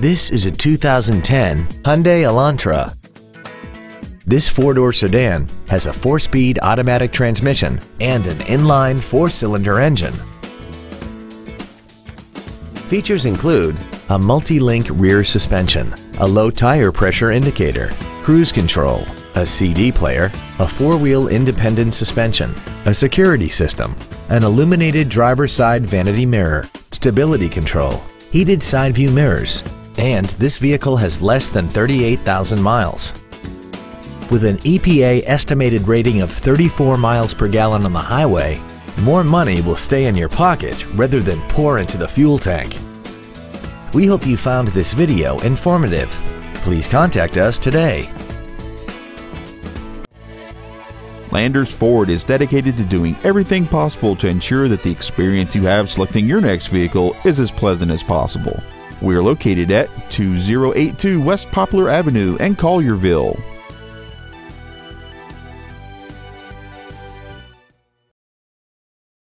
This is a 2010 Hyundai Elantra. This four-door sedan has a four-speed automatic transmission and an inline four-cylinder engine. Features include a multi-link rear suspension, a low tire pressure indicator, cruise control, a CD player, a four-wheel independent suspension, a security system, an illuminated driver's side vanity mirror, stability control, heated side view mirrors, and this vehicle has less than 38,000 miles. With an EPA estimated rating of 34 miles per gallon on the highway, more money will stay in your pocket rather than pour into the fuel tank. We hope you found this video informative. Please contact us today. Landers Ford is dedicated to doing everything possible to ensure that the experience you have selecting your next vehicle is as pleasant as possible. We are located at 2082 West Poplar Avenue in Collierville.